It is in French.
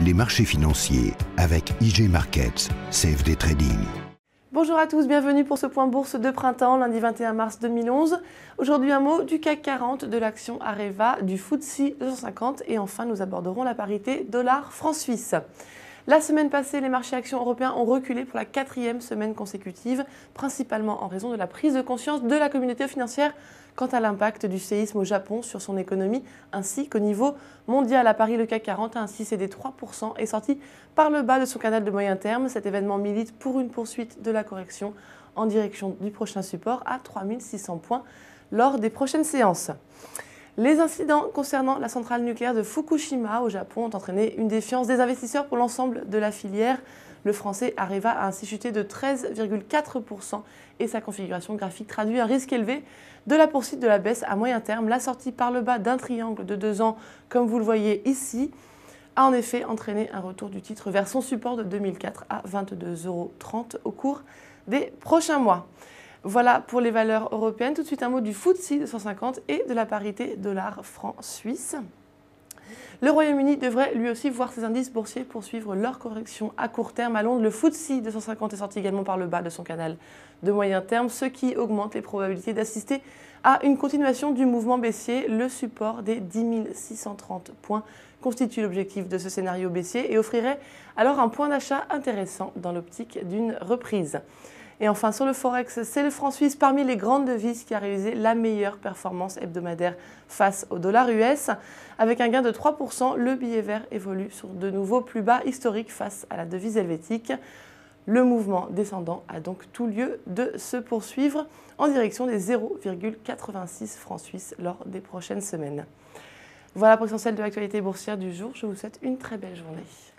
les marchés financiers avec IG Markets, Save Day Trading. Bonjour à tous, bienvenue pour ce point bourse de printemps, lundi 21 mars 2011. Aujourd'hui un mot du CAC 40, de l'action Areva, du FTSE 250 et enfin nous aborderons la parité dollar-franc-suisse. La semaine passée, les marchés actions européens ont reculé pour la 4e semaine consécutive, principalement en raison de la prise de conscience de la communauté financière quant à l'impact du séisme au Japon sur son économie ainsi qu'au niveau mondial. À Paris, le CAC 40 a ainsi cédé 3% et sorti par le bas de son canal de moyen terme. Cet événement milite pour une poursuite de la correction en direction du prochain support à 3600 points lors des prochaines séances. Les incidents concernant la centrale nucléaire de Fukushima au Japon ont entraîné une défiance des investisseurs pour l'ensemble de la filière. Le français Areva a ainsi chuté de 13,4% et sa configuration graphique traduit un risque élevé de la poursuite de la baisse à moyen terme. La sortie par le bas d'un triangle de 2 ans, comme vous le voyez ici, a en effet entraîné un retour du titre vers son support de 2004 à 22,30 € au cours des prochains mois. Voilà pour les valeurs européennes. Tout de suite un mot du FTSE 250 et de la parité dollar-franc-suisse. Le Royaume-Uni devrait lui aussi voir ses indices boursiers poursuivre leur correction à court terme. À Londres, le FTSE 250 est sorti également par le bas de son canal de moyen terme, ce qui augmente les probabilités d'assister à une continuation du mouvement baissier. Le support des 10 630 points constitue l'objectif de ce scénario baissier et offrirait alors un point d'achat intéressant dans l'optique d'une reprise. Et enfin, sur le Forex, c'est le franc suisse parmi les grandes devises qui a réalisé la meilleure performance hebdomadaire face au dollar US. Avec un gain de 3%, le billet vert évolue sur de nouveaux plus bas historiques face à la devise helvétique. Le mouvement descendant a donc tout lieu de se poursuivre en direction des 0,86 francs suisses lors des prochaines semaines. Voilà pour l'essentiel de l'actualité boursière du jour. Je vous souhaite une très belle journée.